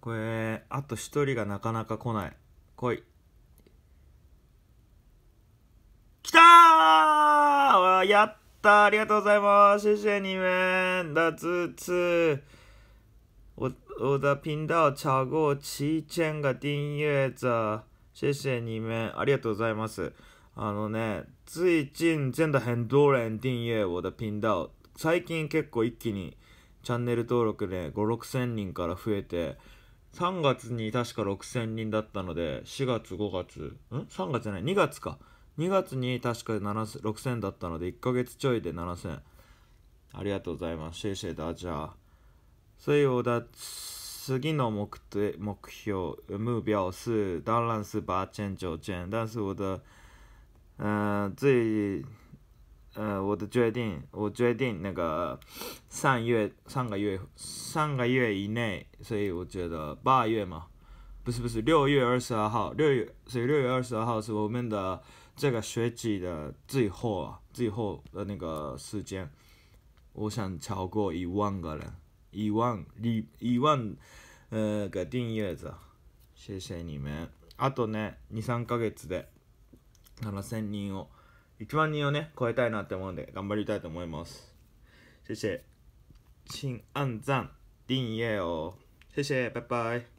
これあと一人がなかなか来ない。来い。来たー、やったー、ありがとうございます。谢谢你们的支持。我的频道超过7000个订阅者。谢谢你们，ありがとうございます。あのね、最近真的很多人订阅我的频道。最近結構一気にチャンネル登録で、ね、5,000-6,000 人から増えて、3月に確か 6,000 人だったので、4月5月、3月じゃない、2月か。2月に確か 6,000 だったので、1ヶ月ちょいで 7,000。ありがとうございます。谢谢大家。所以我的次の目標是当然是8,000、9,000，但是我的我决定那个三个月以内，所以我觉得8月嘛，不是6月22号，所以6月22号是我们的这个学期的最后的那个时间，我想超过1万个人。1万が订阅者。谢谢你们。あとね、2、3ヶ月で7,000人を、1万人をね、超えたいなって思うんで、頑張りたいと思います。谢谢。请按赞、订阅哦。谢谢、バイバイ。